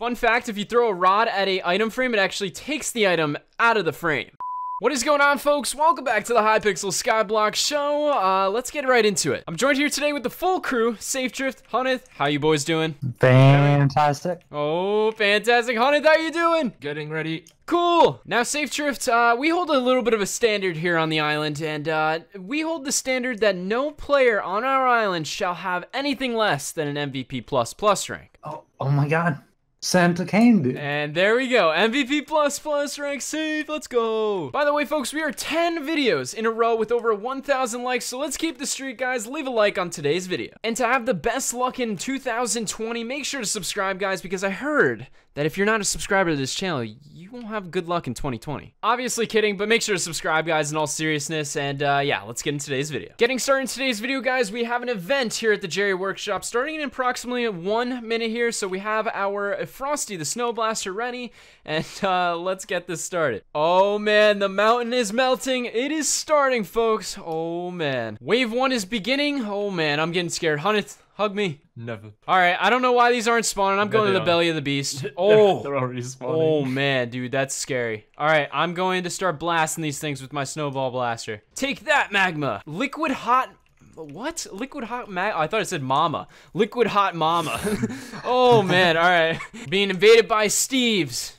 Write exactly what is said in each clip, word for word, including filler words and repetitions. Fun fact, if you throw a rod at a item frame, it actually takes the item out of the frame. What is going on, folks? Welcome back to the Hypixel Skyblock show. Uh, let's get right into it. I'm joined here today with the full crew. Safe Drift, Hunneth, how you boys doing? Fantastic. Oh, fantastic. Hunneth, how you doing? Getting ready. Cool. Now, Safe Drift, uh, we hold a little bit of a standard here on the island, and uh, we hold the standard that no player on our island shall have anything less than an M V P plus plus rank. Oh, oh my god. Santa Candy. And there we go. M V P plus plus rank safe. Let's go. By the way, folks, we are ten videos in a row with over one thousand likes, so let's keep the streak, guys. Leave a like on today's video. And to have the best luck in two thousand twenty, make sure to subscribe, guys, because I heard that if you're not a subscriber to this channel, you won't have good luck in twenty twenty. Obviously kidding, but make sure to subscribe, guys, in all seriousness, and uh, yeah, let's get into today's video. Getting started in today's video, guys, we have an event here at the Jerry workshop starting in approximately one minute here, so we have our Frosty, the Snow Blaster, Renny, and uh, let's get this started. Oh man, the mountain is melting. It is starting, folks. Oh man. Wave one is beginning. Oh man, I'm getting scared. Hunneth, hug me. Never. All right, I don't know why these aren't spawning. I'm no, going to the are. belly of the beast. Oh, they're already spawning. Oh man, dude, that's scary. All right, I'm going to start blasting these things with my snowball blaster. Take that, Magma. Liquid hot. What? Liquid hot mag? Oh, I thought it said mama. Liquid hot mama. Oh man, all right. Being invaded by Steve's.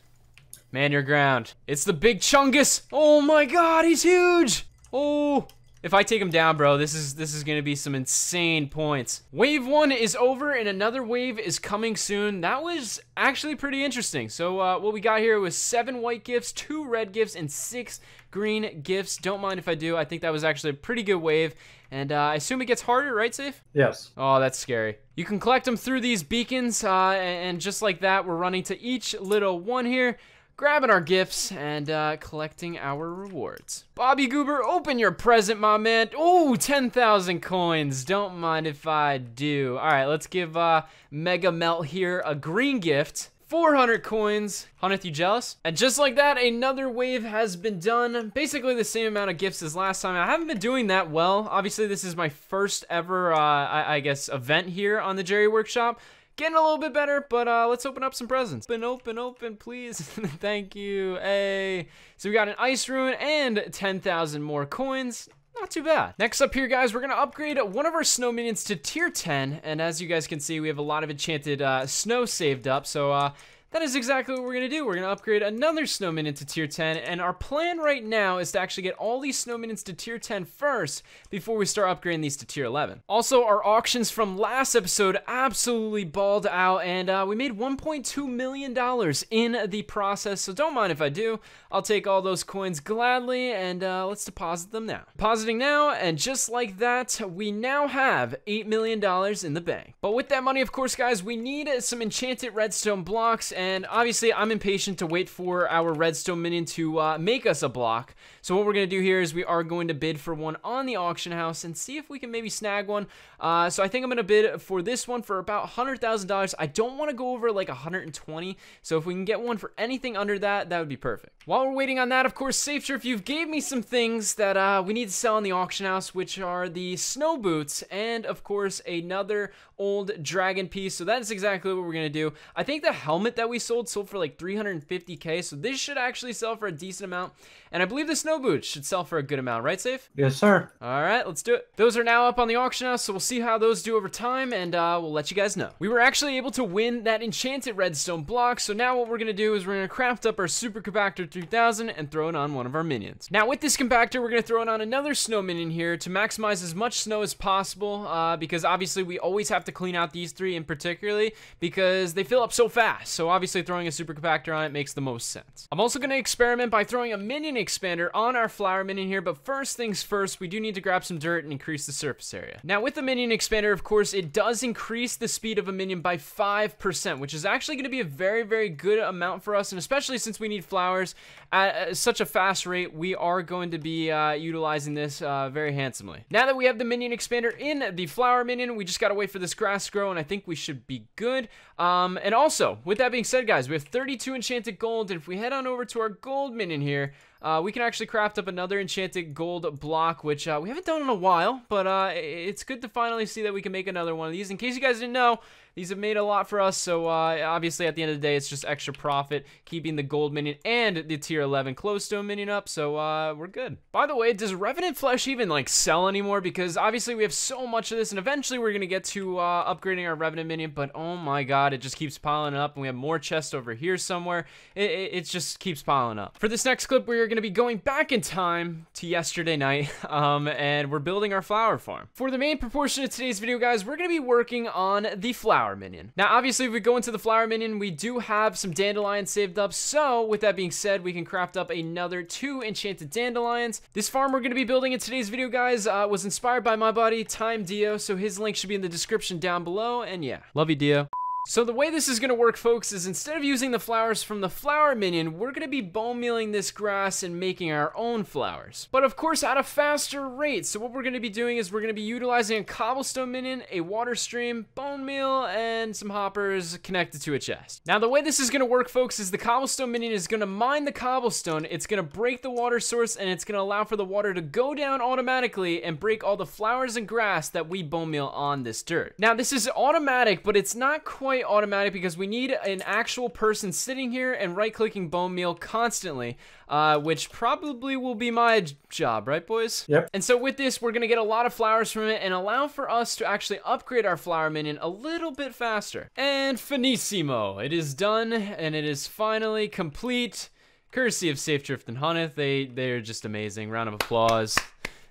Man, you're ground. It's the Big Chungus. Oh my god, he's huge. Oh. If I take him down, bro, this is this is gonna be some insane points. Wave one is over, and another wave is coming soon. That was actually pretty interesting. So uh, what we got here was seven white gifts, two red gifts, and six green gifts. Don't mind if I do. I think that was actually a pretty good wave, and uh, I assume it gets harder, right, Safe? Yes. Oh, that's scary. You can collect them through these beacons, uh, and just like that, we're running to each little one here, grabbing our gifts and uh, collecting our rewards. Bobby Goober, open your present, my man. Oh, ten thousand coins. Don't mind if I do. All right, let's give uh, Mega Melt here a green gift. four hundred coins. Hunneth, you jealous? And just like that, another wave has been done. Basically the same amount of gifts as last time. I haven't been doing that well. Obviously, this is my first ever, uh, I, I guess, event here on the Jerry Workshop. Getting a little bit better, but uh, let's open up some presents. Open, open, open, please. Thank you. Hey. So we got an ice rune and ten thousand more coins. Not too bad. Next up here, guys, we're going to upgrade one of our snow minions to tier ten. And as you guys can see, we have a lot of enchanted uh, snow saved up. So uh, that is exactly what we're going to do. We're going to upgrade another snow minion to tier ten. And our plan right now is to actually get all these snow minions to tier ten first before we start upgrading these to tier eleven. Also, our auctions from last episode absolutely balled out. And uh, we made one point two million dollars in the process. So don't mind if I do. I'll take all those coins gladly, and uh, let's deposit them now. Depositing now, and just like that, we now have eight million dollars in the bank. But with that money, of course, guys, we need some enchanted redstone blocks, and obviously I'm impatient to wait for our redstone minion to uh, make us a block. So what we're going to do here is we are going to bid for one on the auction house and see if we can maybe snag one. Uh, so I think I'm going to bid for this one for about one hundred thousand dollars. I don't want to go over like one hundred twenty, so if we can get one for anything under that, that would be perfect. While we're waiting on that, of course, SafeDrift, you've gave me some things that uh, we need to sell in the auction house, which are the snow boots and, of course, another old dragon piece. So that is exactly what we're going to do. I think the helmet that we sold sold for like three hundred fifty K, so this should actually sell for a decent amount. And I believe the snow boots should sell for a good amount, right, Safe? Yes, sir. All right, let's do it. Those are now up on the auction house, so we'll see how those do over time, and uh, we'll let you guys know. We were actually able to win that enchanted redstone block, so now what we're going to do is we're going to craft up our super compactor three thousand and throw it on one of our minions. Now, with this compactor, we're going to throw it on another snow minion here to maximize as much snow as possible, uh, because obviously we always have to clean out these three in particularly because they fill up so fast. So obviously throwing a super compactor on it makes the most sense. I'm also going to experiment by throwing a minion expander on our flower minion here, but first things first, we do need to grab some dirt and increase the surface area. Now with the minion expander, of course, it does increase the speed of a minion by five percent, which is actually going to be a very, very good amount for us, and especially since we need flowers at such a fast rate, we are going to be uh, utilizing this this uh, very handsomely. Now that we have the minion expander in the flower minion, we just gotta wait for this grass to grow, and I think we should be good. Um, and also, with that being said, guys, we have thirty-two enchanted gold, and if we head on over to our gold minion here, Uh, we can actually craft up another enchanted gold block, which uh, we haven't done in a while, but uh, it's good to finally see that we can make another one of these. In case you guys didn't know, these have made a lot for us, so uh, obviously at the end of the day, it's just extra profit, keeping the gold minion and the tier eleven Clothestone minion up, so uh, we're good. By the way, does Revenant Flesh even, like, sell anymore? Because obviously we have so much of this, and eventually we're going to get to uh, upgrading our Revenant minion, but oh my god, it just keeps piling up, and we have more chests over here somewhere. It, it, it just keeps piling up. For this next clip, we are going to be going back in time to yesterday night, um, and we're building our flower farm. For the main proportion of today's video, guys, we're going to be working on the flower minion. Now, obviously, if we go into the flower minion, we do have some dandelions saved up. So, with that being said, we can craft up another two enchanted dandelions. This farm we're going to be building in today's video, guys, uh, was inspired by my buddy, Time Dio. So, his link should be in the description down below. And yeah, love you, Dio. So the way this is going to work, folks, is instead of using the flowers from the flower minion, we're going to be bone mealing this grass and making our own flowers. But of course, at a faster rate. So what we're going to be doing is we're going to be utilizing a cobblestone minion, a water stream, bone meal, and some hoppers connected to a chest. Now the way this is going to work, folks, is the cobblestone minion is going to mine the cobblestone, it's going to break the water source, and it's going to allow for the water to go down automatically and break all the flowers and grass that we bone meal on this dirt. Now this is automatic, but it's not quite automatic because we need an actual person sitting here and right-clicking bone meal constantly, uh, which probably will be my job, right, boys? Yep. And so with this, we're gonna get a lot of flowers from it and allow for us to actually upgrade our flower minion a little bit faster. And finissimo, it is done, and it is finally complete, courtesy of Safe Drift and Hunneth. They they are just amazing. Round of applause.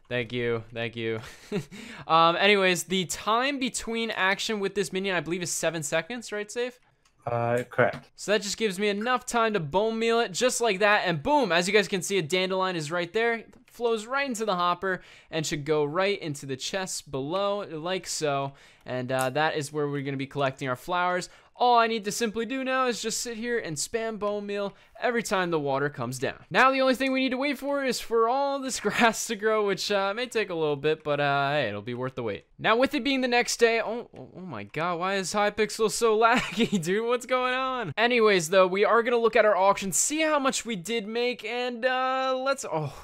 Thank you, thank you. um, anyways, the time between action with this minion, I believe, is seven seconds, right, Safe? Uh, correct. So that just gives me enough time to bone meal it just like that, and boom, as you guys can see, a dandelion is right there, flows right into the hopper, and should go right into the chest below, like so, and uh, that is where we're gonna be collecting our flowers. All I need to simply do now is just sit here and spam bone meal every time the water comes down. Now the only thing we need to wait for is for all this grass to grow, which uh, may take a little bit, but uh, hey, it'll be worth the wait. Now with it being the next day, oh, oh my god, why is Hypixel so laggy, dude? What's going on? Anyways, though, we are gonna look at our auction, see how much we did make, and uh, let's, oh,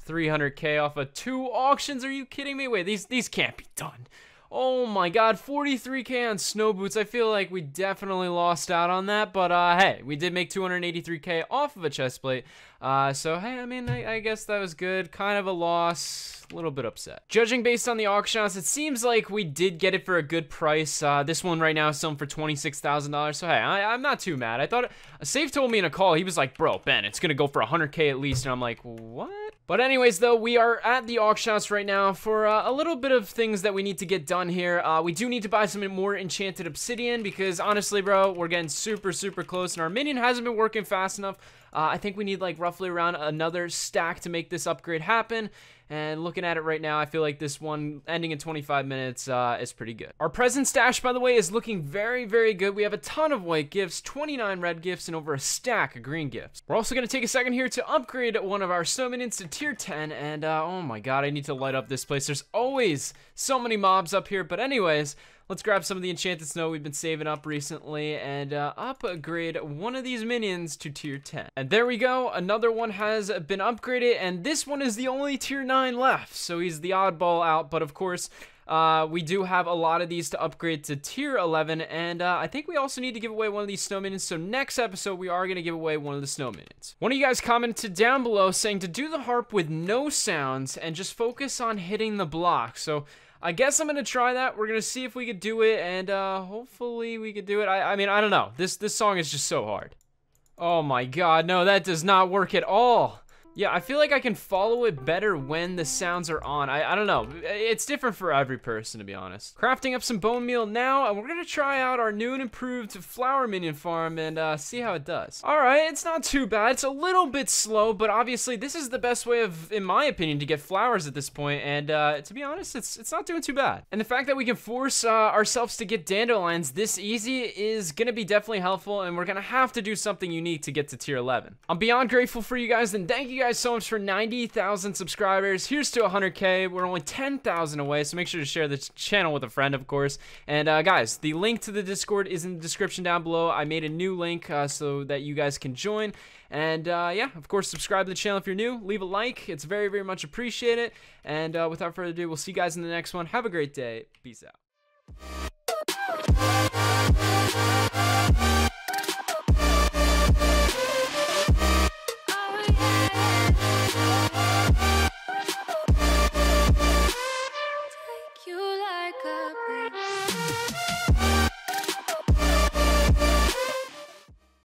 three hundred K off of two auctions? Are you kidding me? Wait, these these can't be done. Oh my god, forty-three K on snow boots. I feel like we definitely lost out on that, but uh, hey, we did make two hundred eighty-three K off of a chest plate. Uh, so, hey, I mean, I, I guess that was good. Kind of a loss, a little bit upset. Judging based on the auctions, it seems like we did get it for a good price. Uh, this one right now is selling for twenty-six thousand dollars, so hey, I, I'm not too mad. I thought, Safe told me in a call, he was like, bro, Ben, it's gonna go for one hundred K at least, and I'm like, what? But anyways, though, we are at the auction house right now for uh, a little bit of things that we need to get done here. Uh, we do need to buy some more enchanted obsidian because, honestly, bro, we're getting super, super close, and our minion hasn't been working fast enough. Uh, I think we need, like, roughly around another stack to make this upgrade happen. And looking at it right now, I feel like this one ending in twenty-five minutes uh, is pretty good. Our present stash, by the way, is looking very, very good. We have a ton of white gifts, twenty-nine red gifts, and over a stack of green gifts. We're also going to take a second here to upgrade one of our snow minions to tier ten. And uh, oh my god, I need to light up this place. There's always so many mobs up here. But anyways, let's grab some of the enchanted snow we've been saving up recently and uh, upgrade one of these minions to tier ten. And there we go. Another one has been upgraded, and this one is the only tier nine left. So he's the oddball out, but of course, Uh, we do have a lot of these to upgrade to tier eleven, and uh, I think we also need to give away one of these snow minions, so next episode we are going to give away one of the snow minions. One of you guys commented down below saying to do the harp with no sounds and just focus on hitting the block, so I guess I'm going to try that. We're going to see if we could do it, and uh, hopefully we could do it. I, I mean, I don't know. This, this song is just so hard. Oh my god, no, that does not work at all. Yeah, I feel like I can follow it better when the sounds are on. I, I don't know. It's different for every person, to be honest. Crafting up some bone meal now, and we're going to try out our new and improved flower minion farm and uh, see how it does. All right, it's not too bad. It's a little bit slow, but obviously this is the best way of, in my opinion, to get flowers at this point. And uh, to be honest, it's, it's not doing too bad. And the fact that we can force uh, ourselves to get dandelions this easy is going to be definitely helpful, and we're going to have to do something unique to get to tier eleven. I'm beyond grateful for you guys, and thank you guys guys so much for ninety thousand subscribers. Here's to one hundred K. We're only ten thousand away, so make sure to share this channel with a friend, of course. And uh, guys, the link to the Discord is in the description down below. I made a new link uh, so that you guys can join. And uh, yeah, of course, subscribe to the channel if you're new. Leave a like. It's very, very much appreciated. And uh, without further ado, we'll see you guys in the next one. Have a great day. Peace out.